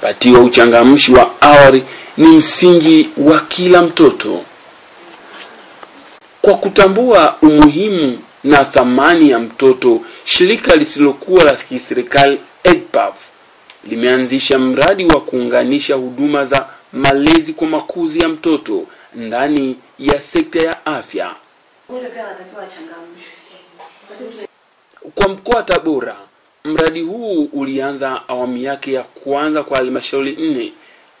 Kupatiwa uchangamshi wa awali ni msingi wa kila mtoto. Kwa kutambua umuhimu na thamani ya mtoto, shirika lisilokuwa la kiserikali EGPAV limeanzisha mradi wa kuunganisha huduma za malezi kwa makuzi ya mtoto ndani ya sekta ya afya. Kwa mkoa wa Tabora, mradi huu ulianza awamu yake ya kwanza kwa halmashauri 4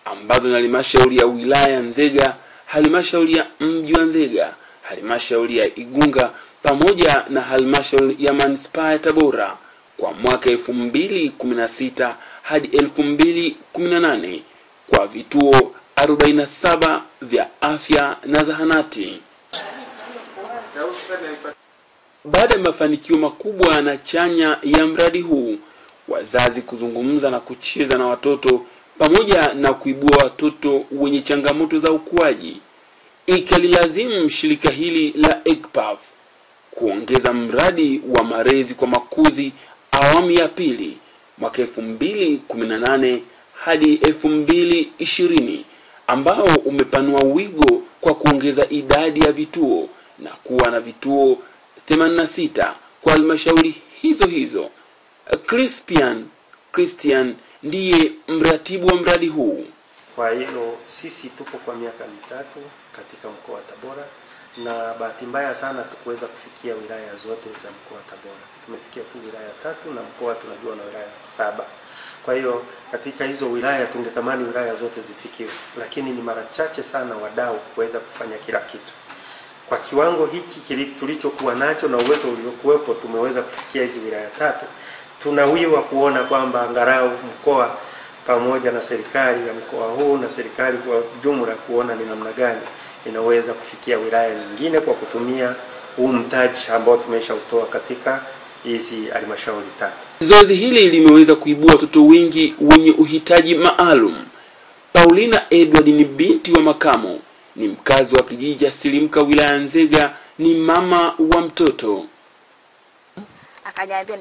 ambazo ni halmashauri ya wilaya Nzega, halmashauri ya mji wa Nzega, halmashauri ya Igunga pamoja na halmashauri ya manispaa ya Tabora kwa mwaka 2016 hadi 2018 kwa vituo 47 vya afya na zahanati. Baada ya mafanikio makubwa na chanya ya mradi huu, wazazi kuzungumza na kucheza na watoto pamoja na kuibua watoto wenye changamoto za ukuaji, ikalilazimu shirika hili la EGPAV kuongeza mradi wa malezi kwa makuzi awamu ya pili mwaka 2018 hadi 2020, ambao umepanua wigo kwa kuongeza idadi ya vituo na kuwa na vituo 86 kwa halmashauri hizo. Crispian Christian ndiye mratibu wa mradi huu. Kwa hilo sisi tupo kwa miaka 3 katika mkoa wa Tabora, na bahati mbaya sana tukuweza kufikia wilaya zote za mkoa wa Tabora. Tumefikia tu wilaya 3 na mkoa tunajua na wilaya 7. Kwa hiyo katika hizo wilaya tungetamani wilaya zote zifikiwe, lakini ni mara chache sana wadau kuweza kufanya kila kitu. Kwa kiwango hiki tulichokuwa nacho na uwezo uliokuwepo, tumeweza kufikia hizi wilaya 3. Tunawiwa kuona kwamba angalau mkoa pamoja na serikali ya mkoa huu na serikali kwa jumla kuona ni namna gani inaweza kufikia wilaya nyingine kwa kutumia huu mtaji ambao tumeshautoa katika hizi halmashauri 3. Zoezi hili limeweza kuibua watoto wengi wenye uhitaji maalum. Paulina Edward ni binti wa makamo, ni mkazi wa kijiji cha Silimka wilaya Nzega, ni mama wa mtoto. Akaniambia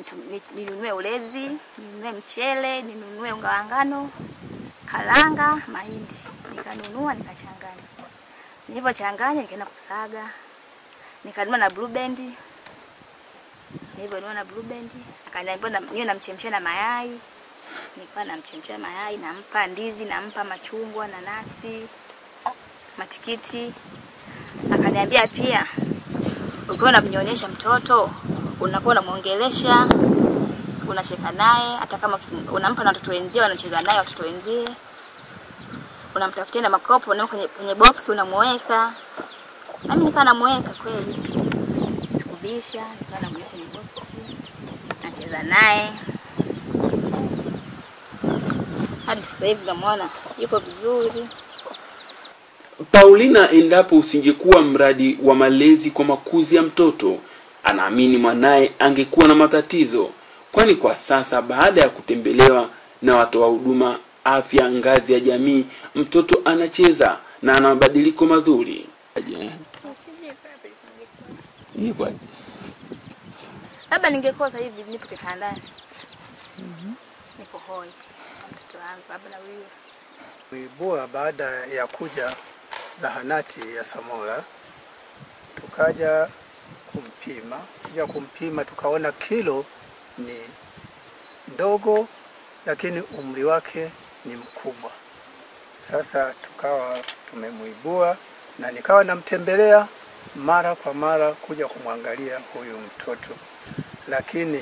ninunue ulezi, ninunue mchele, ninunue unga wa ngano, kalanga, mahindi. Nikanunua nikachanganya. Nilipochanganya nikaenda kusaga. Nikanunua na blue band. Niliponunua na blue band, akaniambia niwe namchemshia na mayai. Nilikuwa namchemshia mayai, nampa ndizi, nampa machungwa, nanasi, matikiti. Akaniambia pia ukiwa unamnyonyesha mtoto unakuwa unamuongelesha, unacheka naye, hata kama unampa na watoto wenzio wanacheza naye watoto wenzie, unamtafutia na makopo na kwenye box unamweka. Mimi nikawa namweka kweli, sikubisha, nikawa namweka kwenye box, nacheza naye hadi sasa hivi namuona yuko vizuri. Paulina, endapo usingekuwa mradi wa malezi kwa makuzi ya mtoto, anaamini mwanae angekuwa na matatizo, kwani kwa sasa baada ya kutembelewa na watu wa huduma afya ngazi ya jamii, mtoto anacheza na ana mabadiliko mazuri. Labda ningekuwa sasa hivi nipo kitandani. Niko hoi. Mtoto wangu baba na wewe. Kuibua baada ya kuja zahanati ya Samora, tukaja kumpima. Tukaona kilo ni ndogo lakini umri wake ni mkubwa. Sasa tukawa tumemuibua na nikawa namtembelea mara kwa mara kuja kumwangalia huyu mtoto. Lakini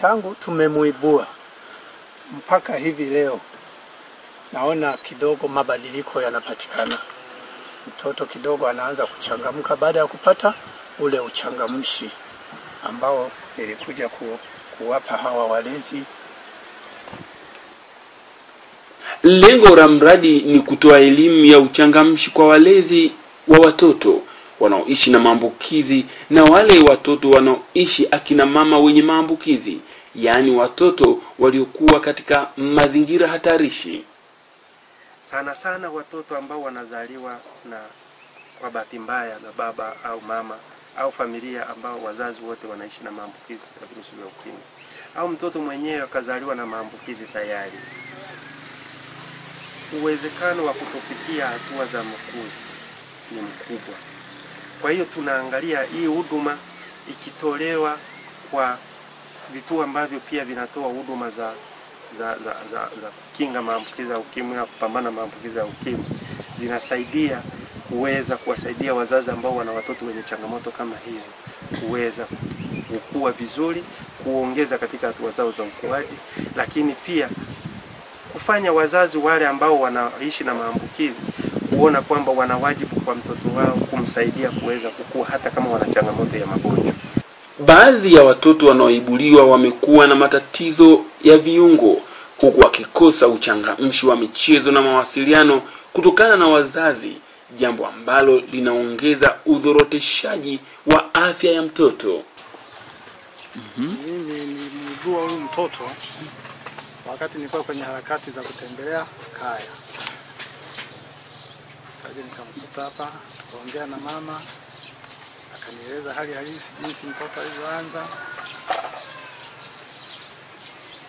tangu tumemuibua mpaka hivi leo naona kidogo mabadiliko yanapatikana. Mtoto kidogo anaanza kuchangamka baada ya kupata ule uchangamshi ambao nilikuja kuwapa hawa walezi. Lengo la mradi ni kutoa elimu ya uchangamshi kwa walezi wa watoto wanaoishi na maambukizi na wale watoto wanaoishi akina mama wenye maambukizi, yani watoto waliokuwa katika mazingira hatarishi. Sana sana watoto ambao wanazaliwa na kwa bahati mbaya na baba au mama au familia ambao wazazi wote wanaishi na maambukizi ya virusi vya ukimwi, au mtoto mwenyewe akazaliwa na maambukizi tayari. uwezekano wa kutofikia hatua za makuzi ni mkubwa. Kwa hiyo tunaangalia hii huduma ikitolewa kwa vituo ambavyo pia vinatoa huduma za kukinga maambukizi ya ukimwi na kupambana maambukizi ya ukimwi, zinasaidia kuweza kuwasaidia wazazi ambao wana watoto wenye changamoto kama hizo kuweza kukua vizuri, kuongeza katika hatua zao za ukuaji, lakini pia kufanya wazazi wale ambao wanaishi na maambukizi kuona kwamba wana wajibu kwa mtoto wao kumsaidia kuweza kukua hata kama wana changamoto ya magonjwa. Baadhi ya watoto wanaoibuliwa wamekuwa na matatizo ya viungo huku wakikosa uchangamshi wa michezo na mawasiliano kutokana na wazazi, jambo ambalo linaongeza udhoroteshaji wa afya ya mtoto. Mimi nilimjua huyu mtoto wakati nilikuwa kwenye harakati za kutembelea kaya. Kaje nikamkuta hapa, tukaongea na mama, akanieleza hali halisi jinsi mtoto alivyoanza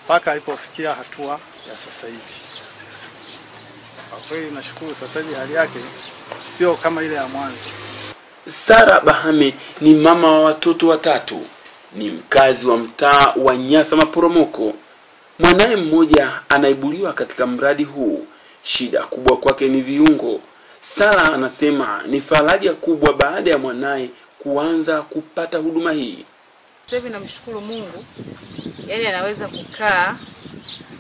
mpaka alipofikia hatua ya sasa hivi. Kwa kweli nashukuru sasa hivi hali yake sio kama ile ya mwanzo. Sara Bahami ni mama wa watoto watatu. Ni mkazi wa mtaa wa Nyasa Maporomoko. Mwanae mmoja anaibuliwa katika mradi huu. Shida kubwa kwake ni viungo. Sara anasema ni faraja kubwa baada ya mwanae kuanza kupata huduma hii. Sasa namshukuru Mungu. Yaani anaweza kukaa,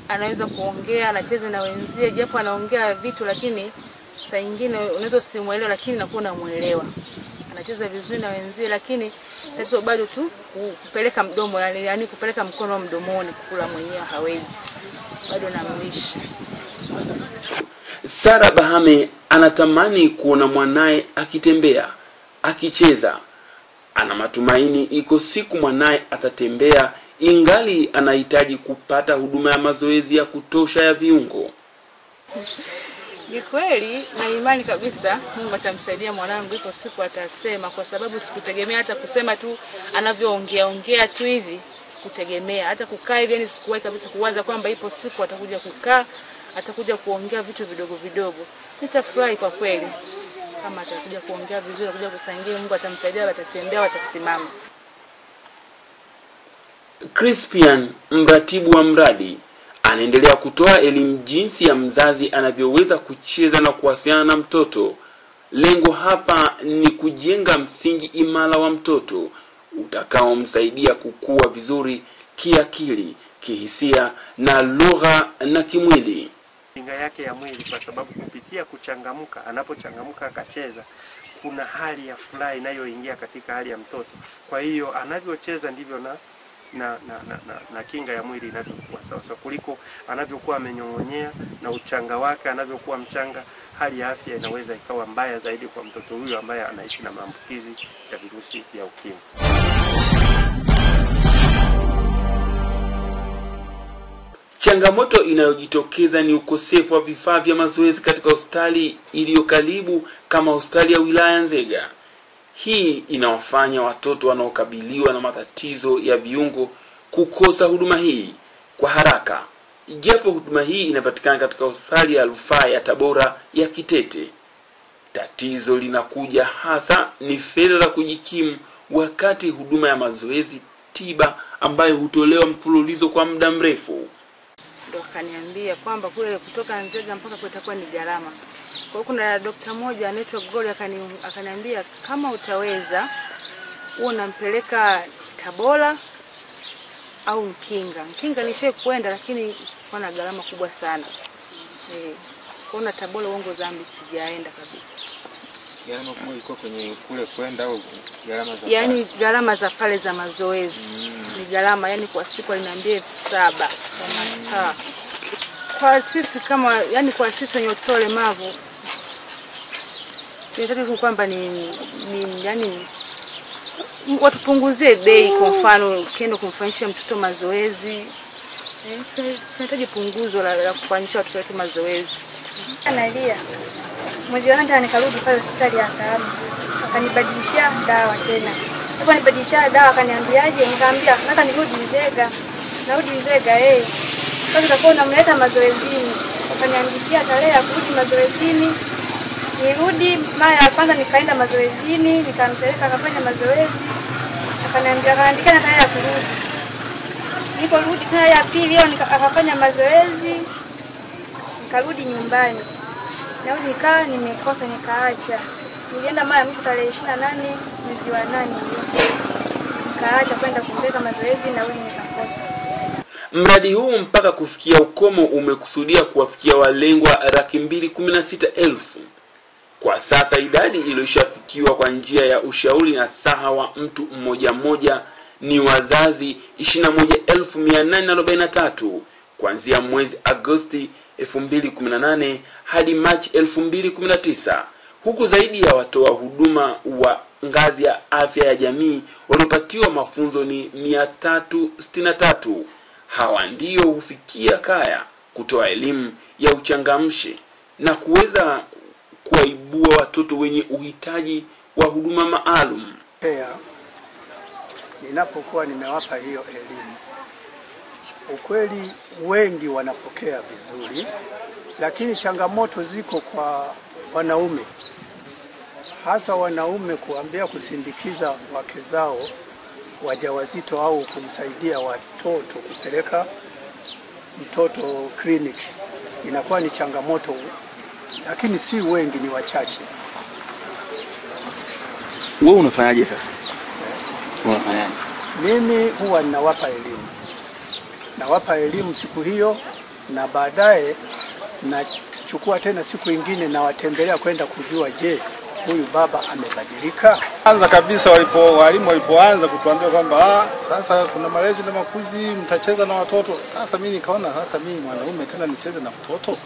anaweza kuongea, anacheza na wenzie, japo anaongea vitu lakini saa nyingine unaweza simuelewa lakini nakuwa namuelewa. Anacheza vizuri na wenzie lakini sasa bado tu kupeleka mdomo, yani kupeleka mkono mdomoni kula mwenyewe hawezi. Bado namlisha. Sara Bahame anatamani kuona mwanae akitembea, akicheza. Ana matumaini iko siku mwanae atatembea, ingali anahitaji kupata huduma ya mazoezi ya kutosha ya viungo. Ni kweli na imani kabisa Mungu atamsaidia mwanangu, iko siku atasema, kwa sababu sikutegemea hata kusema tu anavyoongea tu hivi, sikutegemea hata kukaa hivi, yani sikuwahi kabisa kuwaza kwamba ipo siku atakuja kukaa, atakuja kuongea vitu vidogo vidogo. Nitafurahi kwa kweli kama atakuja kuongea vizuri, atakuja kusangia, Mungu atamsaidia, atatembea, atasimama. Crispian, mratibu wa mradi, anaendelea kutoa elimu jinsi ya mzazi anavyoweza kucheza na kuwasiliana na mtoto. Lengo hapa ni kujenga msingi imara wa mtoto utakaomsaidia kukua vizuri kiakili, kihisia na lugha na kimwili. Kinga yake ya mwili, kwa sababu kupitia kuchangamka, anapochangamka akacheza, kuna hali ya furaha inayoingia katika hali ya mtoto. Kwa hiyo anavyocheza ndivyo na kinga ya mwili inavyokuwa sawa sawa, kuliko anavyokuwa amenyongonyea na uchanga wake anavyokuwa mchanga. Hali ya afya inaweza ikawa mbaya zaidi kwa mtoto huyo ambaye anaishi na maambukizi ya virusi vya ukimwi. Changamoto inayojitokeza ni ukosefu wa vifaa vya mazoezi katika hospitali iliyo karibu kama hospitali ya wilaya Nzega. Hii inawafanya watoto wanaokabiliwa na matatizo ya viungo kukosa huduma hii kwa haraka, ijapo huduma hii inapatikana katika hospitali ya rufaa ya Tabora ya Kitete. Tatizo linakuja hasa ni fedha za kujikimu wakati huduma ya mazoezi tiba ambayo hutolewa mfululizo kwa muda mrefu. Ndio kaniambia kwamba kule kutoka Nzega mpaka kutakuwa ni gharama. Kwa kuna daktari mmoja anaitwa Goda akaniambia kama utaweza unampeleka Tabora au Mkinga. Mkinga nishaye kwenda lakini kuna gharama kubwa sana. Kuna Tabora uongo zambi sijaenda kabisa. Gharama kubwa iko kwenye kule kwenda au gharama za, yani gharama za pale za mazoezi. Ni gharama, yani kwa siku aliniambia 700 kwa masaa. Kwa sisi kama, yani kwa sisi wenye ulemavu, tunataka kwamba ni yani watupunguzie bei. Kwa mfano ukienda kumfanyisha mtoto mazoezi, tunahitaji punguzo la kufanyisha watoto wetu mazoezi. Analia. Mzee wangu anikarudi pale hospitali ya Kahama, akanibadilishia dawa tena. Hapo nibadilishia dawa akaniambiaje, nikamwambia nataka nirudi Nzega. Narudi Nzega. Kwa sababu unamleta mazoezini. wakaniandikia tarehe ya kurudi mazoezini. Nirudi mara ya kwanza nikaenda mazoezini, nikampeleka akafanya mazoezi. Akaniandikia tarehe ya kurudi. Niliporudi saa ya pili akafanya mazoezi. Nikarudi nyumbani. Na nikaa nimekosa nikaacha. Nilienda mara ya mwisho tarehe 28 mwezi wa 8. Nikaacha kwenda kumpeleka mazoezi na wewe nikakosa. Mradi huu mpaka kufikia ukomo umekusudia kuwafikia walengwa 216,000. Kwa sasa idadi iliyoshafikiwa kwa njia ya ushauri na saha wa mtu mmoja mmoja ni wazazi 21,843 kuanzia mwezi Agosti 2018 hadi Machi 2019, huku zaidi ya watoa huduma wa ngazi ya afya ya jamii waliopatiwa mafunzo ni 363. Hawa ndio hufikia kaya kutoa elimu ya uchangamshi na kuweza kuwaibua watoto wenye uhitaji wa huduma maalum. Ninapokuwa nimewapa hiyo elimu, ukweli wengi wanapokea vizuri, lakini changamoto ziko kwa wanaume. Hasa wanaume kuambia kusindikiza wake zao wajawazito au kumsaidia watoto, kupeleka mtoto kliniki inakuwa ni changamoto, lakini si wengi, ni wachache. Wewe unafanyaje sasa? Unafanyaje? Mimi huwa ninawapa elimu. Nawapa elimu siku hiyo na baadaye nachukua tena siku ingine na watembelea kwenda kujua je, huyu baba amebadilika. Anza kabisa walipoanza kutuambia kwamba sasa kuna malezi na makuzi, mtacheza na watoto. Sasa mimi nikaona sasa mimi mwanaume tena nicheze na mtoto?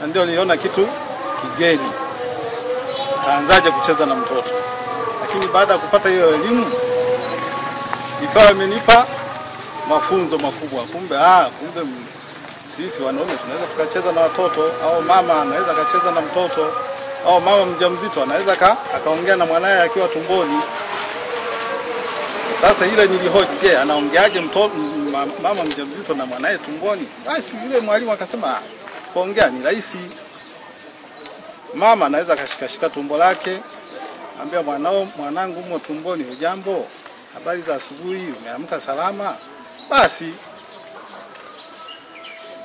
Na ndio niliona kitu kigeni. Kaanzaje kucheza na mtoto? Lakini baada ya kupata hiyo elimu ikawa imenipa mafunzo makubwa. Kumbe sisi wanaume tunaweza tukacheza na watoto, au mama anaweza akacheza na mtoto, au mama mjamzito anaweza akaongea na mwanae akiwa tumboni. Sasa ile nilihoji, je, anaongeaje mtoto mama mjamzito na mwanae tumboni? Basi yule mwalimu akasema kuongea ni rahisi. Mama anaweza akashikashika tumbo lake, ambia mwanao, mwanangu umo tumboni, hujambo? Habari za asubuhi, umeamka salama? Basi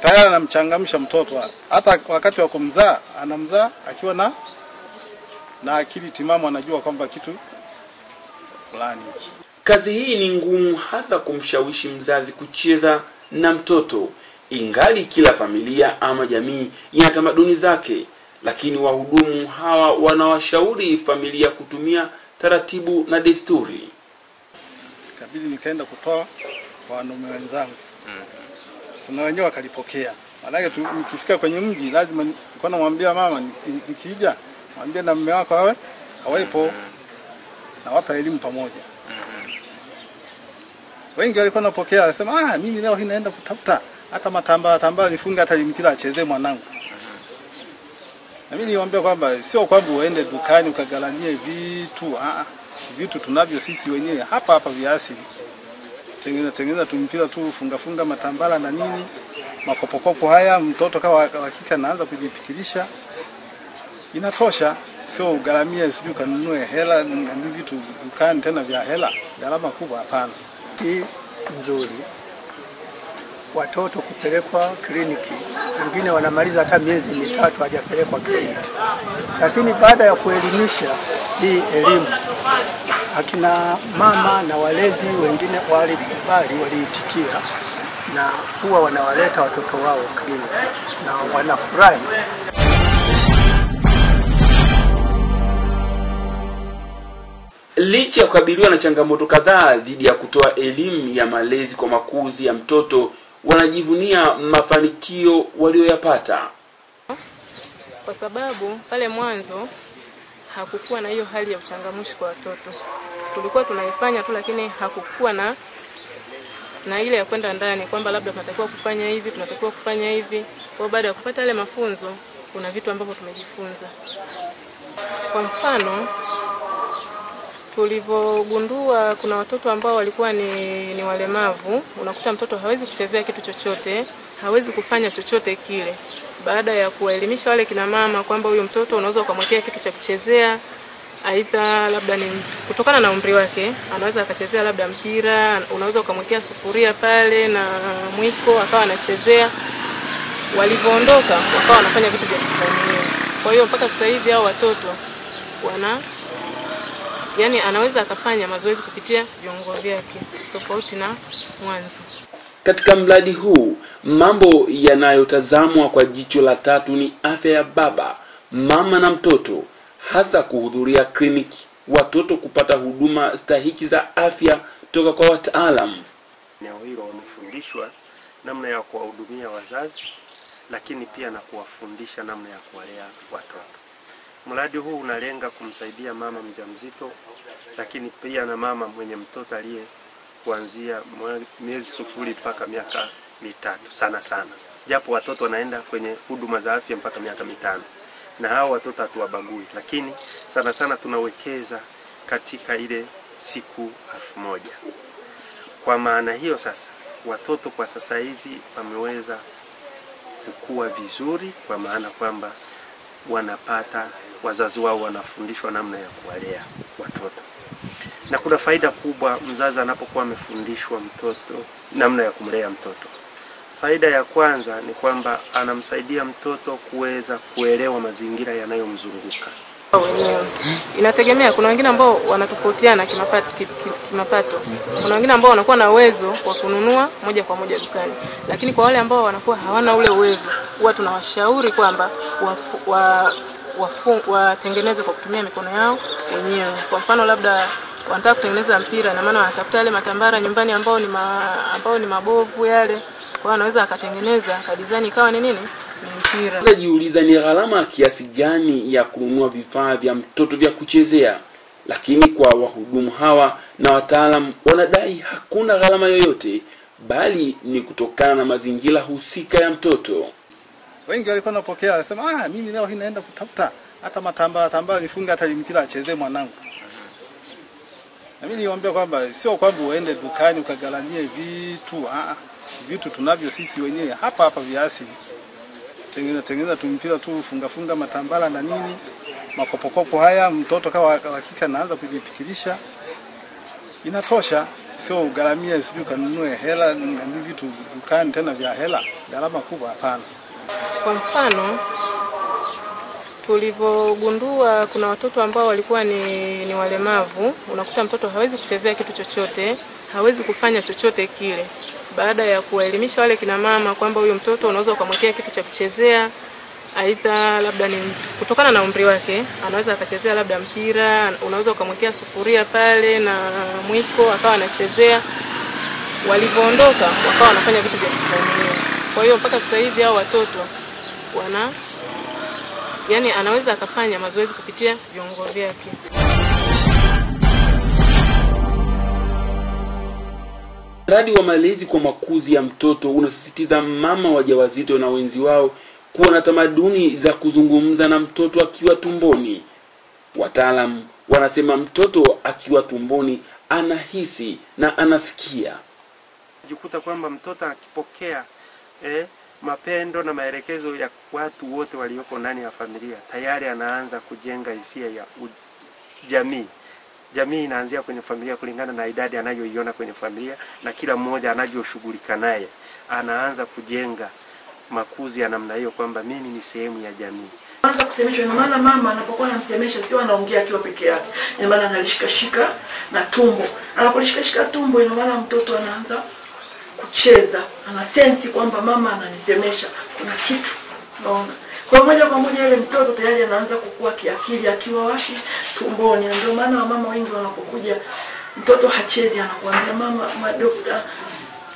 tayari anamchangamsha mtoto. Hata wakati wa kumzaa anamzaa akiwa na akili timamu, anajua kwamba kitu fulani. Kazi hii ni ngumu, hasa kumshawishi mzazi kucheza na mtoto, ingali kila familia ama jamii ina tamaduni zake. Lakini wahudumu hawa wanawashauri familia kutumia taratibu na desturi. Kabili nikaenda kutoa kwa wanaume wenzangu. Na wenyewe wakalipokea. Maana tukifika kwenye mji lazima niko namwambia mama, nikija mwambie na mume wako awe hawepo, na wapa elimu pamoja. Wengi walikuwa wanapokea, wanasema mimi leo hii naenda kutafuta hata matambaa nifunge, hata limkila achezee mwanangu. Na mimi niwaambia kwamba sio kwamba uende dukani ukagalamie vitu, vitu tunavyo sisi wenyewe hapa viasi. Tengeneza tumpira tu, funga matambala na nini, makopokopo haya, mtoto kama hakika anaanza kujifikirisha. Inatosha, sio ugaramia, sio kanunue hela na vitu dukani tena vya hela, gharama kubwa, hapana. Ni nzuri watoto kupelekwa kliniki. Wengine wanamaliza hata miezi mitatu hajapelekwa kliniki. Lakini baada ya kuelimisha hii elimu, akina mama na walezi wengine walikubali, waliitikia, na huwa wanawaleta watoto wao kliniki na wanafurahi. Licha ya kukabiliwa na changamoto kadhaa dhidi ya kutoa elimu ya malezi kwa makuzi ya mtoto, wanajivunia mafanikio walioyapata. Kwa sababu pale mwanzo hakukuwa na hiyo hali ya uchangamshi kwa watoto. Tulikuwa tunaifanya tu, lakini hakukuwa na ile ya kwenda ndani kwamba labda tunatakiwa kufanya hivi. Kwa baada ya kupata ile mafunzo, kuna vitu ambavyo tumejifunza. Kwa mfano, tulivogundua kuna watoto ambao walikuwa ni walemavu, unakuta mtoto hawezi kuchezea kitu chochote, hawezi kufanya chochote kile. Baada ya kuwaelimisha wale kina mama kwamba huyu mtoto unaweza kumwekea kitu cha kuchezea, aidha labda ni kutokana na umri wake, anaweza akachezea labda mpira, unaweza kumwekea sufuria pale na mwiko akawa anachezea. Walipoondoka wakawa wanafanya vitu vya kifamilia. Kwa hiyo mpaka sasa hivi hao watoto wana yani anaweza akafanya mazoezi kupitia viungo vyake tofauti na mwanzo. Katika mradi huu mambo yanayotazamwa kwa jicho la tatu ni afya ya baba, mama na mtoto, hasa kuhudhuria kliniki, watoto kupata huduma stahiki za afya kutoka kwa wataalamu. Eneo hilo wamefundishwa namna ya kuwahudumia wazazi, lakini pia na kuwafundisha namna ya kuwalea watoto. Mradi huu unalenga kumsaidia mama mjamzito, lakini pia na mama mwenye mtoto aliye kuanzia miezi 0 mpaka miaka 3 sana sana. Japo watoto wanaenda kwenye huduma za afya mpaka miaka 5. Na hao watoto hatuwabagui, lakini sana sana tunawekeza katika ile siku 1000. Kwa maana hiyo sasa watoto kwa sasa hivi wameweza kukua vizuri, kwa maana kwamba wanapata wazazi wao wanafundishwa namna ya kuwalea watoto. Na kuna faida kubwa mzazi anapokuwa amefundishwa mtoto namna ya kumlea mtoto. Faida ya kwanza ni kwamba anamsaidia mtoto kuweza kuelewa mazingira yanayomzunguka. Inategemea, kuna wengine ambao wanatofautiana kimapato. Kuna wengine ambao wanakuwa na uwezo wa kununua moja kwa moja dukani. Lakini kwa wale ambao wanakuwa hawana ule uwezo, huwa tunawashauri kwamba watengeneze kwa kutumia mikono yao wenyewe. Kwa mfano labda wanataka kutengeneza mpira na maana wanatafuta yale matambara nyumbani ambao ni mabovu yale. Kwa anaweza akatengeneza kadizani ikawa ni nini? Mpira. Najiuliza ni gharama kiasi gani ya kununua vifaa vya mtoto vya kuchezea, lakini kwa wahudumu hawa na wataalamu wanadai hakuna gharama yoyote, bali ni kutokana na mazingira husika ya mtoto. Wengi walikuwa wanapokea wanasema mimi leo hii naenda kutafuta hata matambara nifunge hata mpira achezee mwanangu. Na mimi niwaambia kwamba sio kwamba uende dukani ukagaramie vitu vitu tunavyo sisi wenyewe hapa viasi. Tengeneza tumpira tu, funga matambala na nini, makopokopo haya, mtoto kawa hakika anaanza kujifikirisha. Inatosha, sio ugaramia sijui kanunue hela na vitu dukani tena vya hela, gharama kubwa hapana. Kwa mfano tulivogundua kuna watoto ambao walikuwa ni walemavu, unakuta mtoto hawezi kuchezea kitu chochote, hawezi kufanya chochote kile. Baada ya kuwaelimisha wale kina mama kwamba huyu mtoto unaweza kumwekea kitu cha kuchezea, aidha labda ni kutokana na umri wake, anaweza akachezea labda mpira, unaweza kumwekea sufuria pale na mwiko akawa anachezea. Walipoondoka wakawa wanafanya vitu vya kifamilia. Kwa hiyo mpaka sasa hivi hao watoto wana yani anaweza akafanya mazoezi kupitia viungo vyake. Mradi wa malezi kwa makuzi ya mtoto unasisitiza mama wajawazito na wenzi wao kuwa na tamaduni za kuzungumza na mtoto akiwa tumboni. Wataalamu wanasema mtoto akiwa tumboni anahisi na anasikia. Jikuta kwamba mtoto akipokea mapendo na maelekezo ya watu wote walioko ndani ya familia, tayari anaanza kujenga hisia ya jamii. Jamii inaanzia kwenye familia kulingana na idadi anayoiona kwenye familia na kila mmoja anajoshughulika naye. Anaanza kujenga makuzi ya namna hiyo kwamba mimi ni sehemu ya jamii. Anaanza kusemeshwa na maana mama anapokuwa anamsemesha sio anaongea akiwa peke yake. Ina maana analishikashika na tumbo. Anapolishikashika tumbo ina maana mtoto anaanza kucheza. Ana sense kwamba mama ananisemesha kuna kitu. Naona. Kwa moja kwa moja yule mtoto tayari anaanza kukua kiakili akiwa wapi tumboni. Ndio maana wamama wengi wanapokuja mtoto hachezi anakuambia mama madokta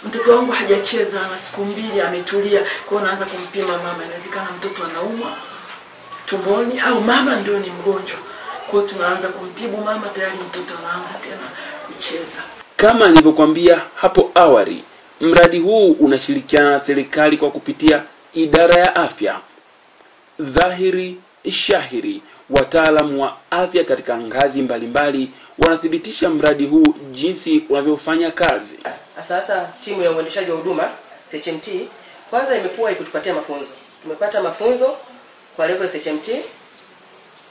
mtoto wangu hajacheza ana siku 2 ametulia. Kwa unaanza kumpima mama, inawezekana mtoto anaumwa tumboni au mama ndio ni mgonjwa. Kwa tunaanza kumtibu mama, tayari mtoto anaanza tena kucheza. Kama nilivyokuambia hapo awali, mradi huu unashirikiana na serikali kwa kupitia idara ya afya. Dhahiri shahiri, wataalamu wa afya katika ngazi mbalimbali wanathibitisha mradi huu jinsi unavyofanya kazi. Sasa timu ya uendeshaji wa huduma CHMT Kwanza imekuwa ikutupatia mafunzo. Tumepata mafunzo kwa level ya SHMT.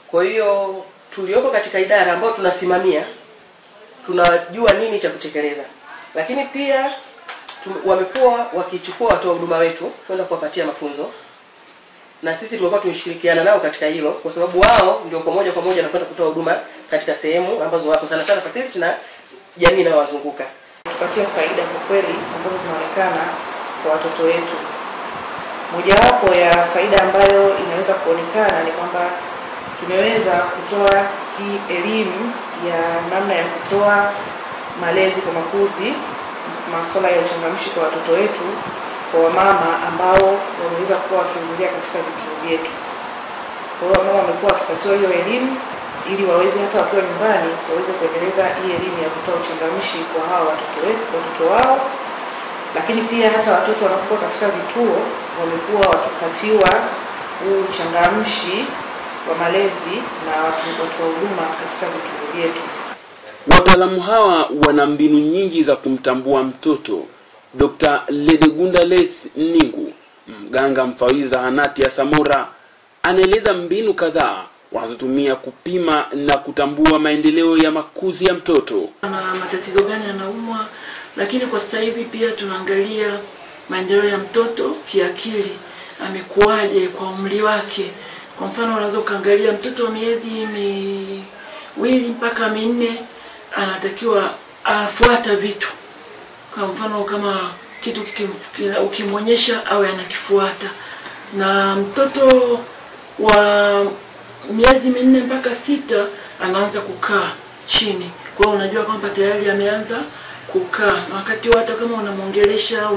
Kwa hiyo tulioko katika idara ambao tunasimamia tunajua nini cha kutekeleza. Lakini pia wamekuwa wakichukua watoa huduma wetu kwenda kuwapatia mafunzo. Na sisi tumekuwa tunashirikiana nao katika hilo kwa sababu wao ndio kwa moja na kwenda kutoa huduma katika sehemu ambazo wako sana sana facility na jamii inayowazunguka. Tupatia faida kwa kweli ambazo zinaonekana kwa watoto wetu. Mojawapo ya faida ambayo inaweza kuonekana ni kwamba tumeweza kutoa hii elimu ya namna ya kutoa malezi kwa makuzi, masuala ya uchangamshi kwa watoto wetu, kwa mama ambao wameweza kuwa wakihudhuria katika vituo vyetu. Kwa hiyo mama wamekuwa wakipatiwa hiyo elimu ili waweze hata wakiwa nyumbani waweze kuendeleza hii elimu ya kutoa uchangamshi kwa hao watoto wetu, watoto wao. Lakini pia hata watoto wanapokuwa katika vituo wamekuwa wakipatiwa huu uchangamshi wa malezi na watoa huduma katika vituo vyetu. Wataalamu hawa wana mbinu nyingi za kumtambua mtoto. Dr. Ledegunda Les Ningu, mganga mfawidhi zahanati ya Samora, anaeleza mbinu kadhaa wanazotumia kupima na kutambua maendeleo ya makuzi ya mtoto. Ana matatizo gani anaumwa, lakini kwa sasa hivi pia tunaangalia maendeleo ya mtoto kiakili, amekuaje kwa umri wake. Kwa mfano unaweza kuangalia mtoto wa miezi miwili mpaka minne anatakiwa afuata vitu. Kwa mfano kama kitu ukimonyesha awe anakifuata. Na mtoto wa miezi minne mpaka sita anaanza kukaa chini. Kwa hiyo unajua kwamba tayari ameanza kukaa. Na wakati hata kama unamuongelesha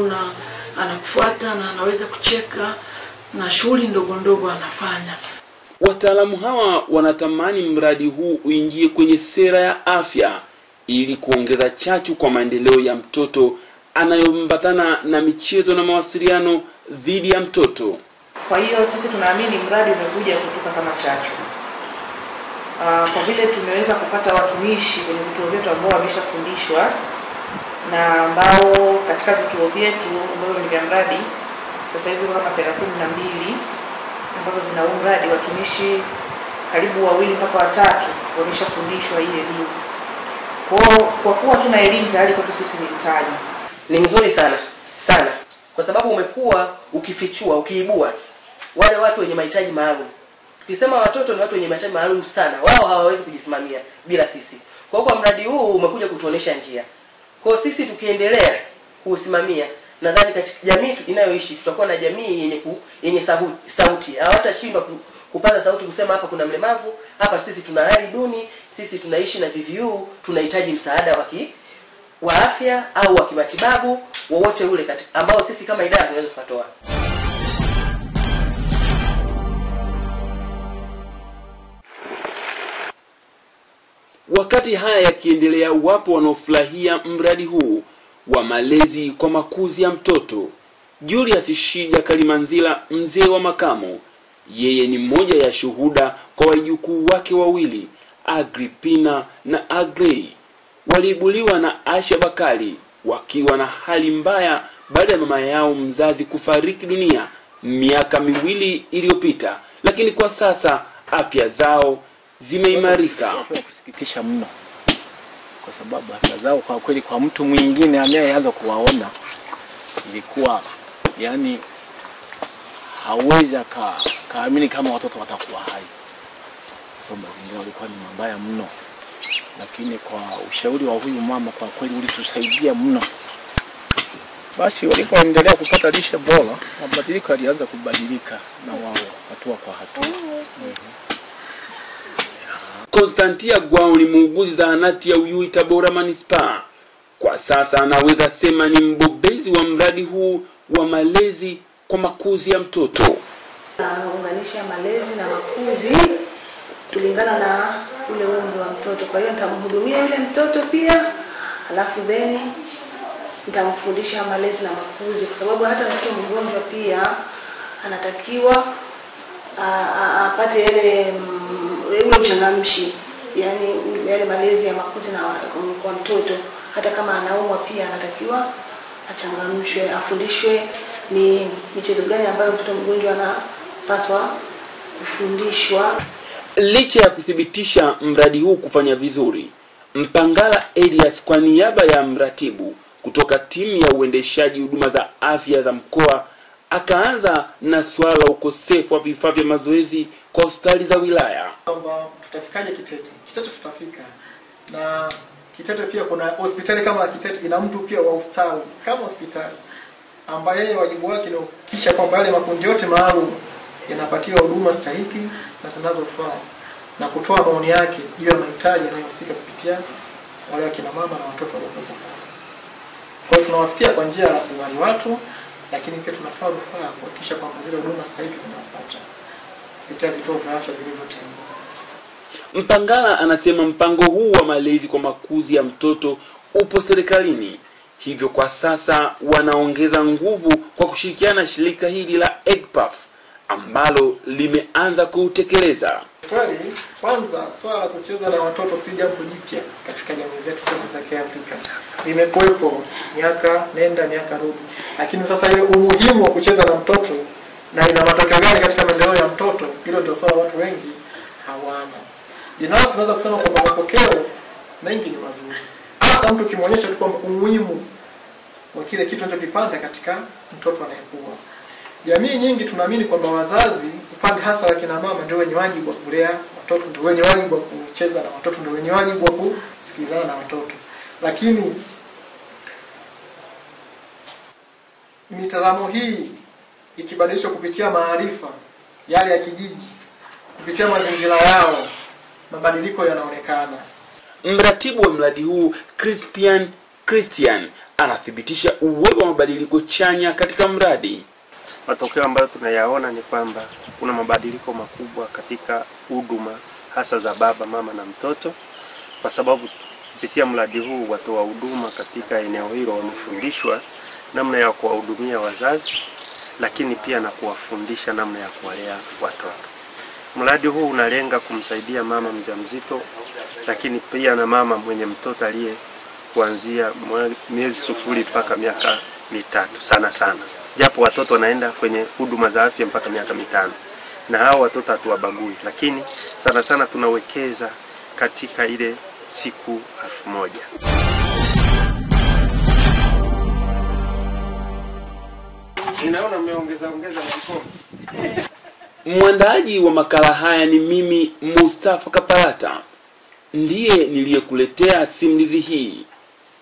anakufuata na anaweza kucheka na shughuli ndogo ndogo anafanya. Wataalamu hawa wanatamani mradi huu uingie kwenye sera ya afya ili kuongeza chachu kwa maendeleo ya mtoto anayombatana na michezo na mawasiliano dhidi ya mtoto. Kwa hiyo sisi tunaamini mradi umekuja kutupa kama chachu. Kwa vile tumeweza kupata watumishi kwenye vituo vyetu ambao wameshafundishwa na ambao katika vituo vyetu ambao ni vya mradi sasa hivi kama 32 ambao vina mradi watumishi karibu 2 mpaka 3 wameshafundishwa hii elimu. Kwa kuwa tuna elimu tayari kwa sisi ni mtaji. Ni mzuri sana, sana. Kwa sababu umekuwa ukifichua, ukiibua wale watu wenye mahitaji maalum. Tukisema watoto ni watu wenye mahitaji maalum sana, wao hawawezi kujisimamia bila sisi. Kwa hiyo kwa mradi huu umekuja kutuonesha njia. Kwa sisi tukiendelea kuusimamia, nadhani katika jamii inayoishi tutakuwa na jamii yenye sauti. Hawatashindwa kupata sauti kusema hapa kuna mlemavu, hapa sisi tuna hali duni, sisi tunaishi na VVU, tunahitaji msaada wa afya au wa kimatibabu wowote ule ambao sisi kama idara tunaweza kutoa. Wakati haya yakiendelea, wapo wanaofurahia mradi huu wa malezi kwa makuzi ya mtoto. Julius Shija Kalimanzila, mzee wa makamo, yeye ni mmoja ya shuhuda kwa wajukuu wake wawili, Agrippina na Agrey. Waliibuliwa na Asha Bakali wakiwa na hali mbaya baada ya mama yao mzazi kufariki dunia miaka 2 iliyopita, lakini kwa sasa afya zao zimeimarika. Kusikitisha mno kwa sababu afya zao kwa kweli kwa mtu mwingine anayeanza kuwaona ilikuwa yani hawezi kaamini kama watoto watakuwa hai. Somba wengine walikuwa ni mabaya mno. Lakini kwa ushauri wa huyu mama kwa kweli ulitusaidia mno. Basi walipoendelea kupata lishe bora, mabadiliko yalianza kubadilika na wao hatua kwa hatua. Constantia Gwao ni muuguzi zahanati ya Uyui Tabora Manispaa. Kwa sasa anaweza sema ni mbobezi wa mradi huu wa malezi kwa makuzi ya mtoto. Unaunganisha malezi na makuzi kulingana na ule umri wa mtoto. Kwa hiyo nitamhudumia yule mtoto pia, alafu then nitamfundisha malezi na makuzi kwa sababu hata mtoto mgonjwa pia anatakiwa apate ile uchangamshi, yani yale malezi ya makuzi na kwa mtoto. Hata kama anaumwa pia anatakiwa achangamshwe, afundishwe ni michezo gani ambayo mtoto mgonjwa anapaswa kufundishwa. Licha ya kuthibitisha mradi huu kufanya vizuri, Mpangala Elias kwa niaba ya mratibu kutoka timu ya uendeshaji huduma za afya za mkoa akaanza na swala ukosefu wa vifaa vya mazoezi kwa hospitali za wilaya. Tutafikaje Kitete? Kitete tutafika. Na Kitete pia kuna hospitali kama Kitete ina mtu pia wa ustawi kama hospitali ambaye wajibu wake ni kisha kwamba yale makundi yote maalum yanapatiwa huduma stahiki na zinazofaa na kutoa maoni yake juu ya mahitaji yanayohusika kupitia wale kina mama na watoto wadogo. Kwa hiyo tunawafikia kwa njia ya rasilimali watu, lakini pia tunafaa rufaa kuhakikisha kwamba zile huduma stahiki zinapata kupitia vituo vya afya vilivyotengwa. Mpangala anasema mpango huu wa malezi kwa makuzi ya mtoto upo serikalini. Hivyo kwa sasa wanaongeza nguvu kwa kushirikiana na shirika hili la EGPAF ambalo limeanza kutekeleza. Kweli kwanza swala la kucheza na watoto si jambo jipya katika jamii zetu sasa za Kiafrika. Limekuwepo miaka nenda miaka rudi. Lakini sasa ile umuhimu wa kucheza na mtoto na ina matokeo gani katika maendeleo ya mtoto, hilo ndio swala watu wengi hawana. Binafsi tunaweza kusema kwamba mapokeo mengi ni mazuri. Hasa mtu kimuonyesha tu kwamba umuhimu wa kile kitu anachokipanda katika mtoto anayekuwa. Jamii nyingi tunaamini kwamba wazazi upande hasa wa kina mama ndio wenye wajibu wa kulea watoto, ndio wenye wajibu wa kucheza na watoto, ndio wenye wajibu wa kusikilizana na watoto. Lakini mitazamo hii ikibadilishwa kupitia maarifa yale ya kijiji, kupitia mazingira yao, mabadiliko yanaonekana. Mratibu wa mradi huu Crispian Christian anathibitisha uwepo wa mabadiliko chanya katika mradi. Matokeo ambayo tunayaona ni kwamba kuna mabadiliko makubwa katika huduma hasa za baba, mama na mtoto, kwa sababu kupitia mradi huu watoa huduma katika eneo hilo wamefundishwa namna ya kuwahudumia wazazi, lakini pia na kuwafundisha namna ya kuwalea watoto. Mradi huu unalenga kumsaidia mama mjamzito, lakini pia na mama mwenye mtoto aliye kuanzia miezi 0 mpaka miaka 3 sana sana. Japo watoto wanaenda kwenye huduma za afya mpaka miaka 5. Na hao watoto hatuwabagui, lakini sana sana tunawekeza katika ile siku 1000. Ninaona umeongeza mkono. Mwandaaji wa makala haya ni mimi Mustafa Kapalata. Ndiye niliyekuletea simulizi hii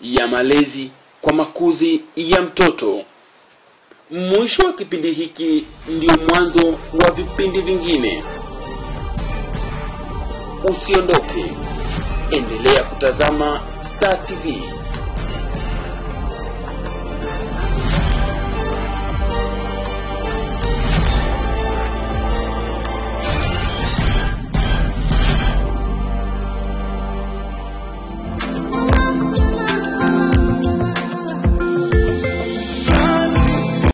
ya malezi kwa makuzi ya mtoto. Mwisho wa kipindi hiki ndio mwanzo wa vipindi vingine. Usiondoke. Endelea kutazama Star TV.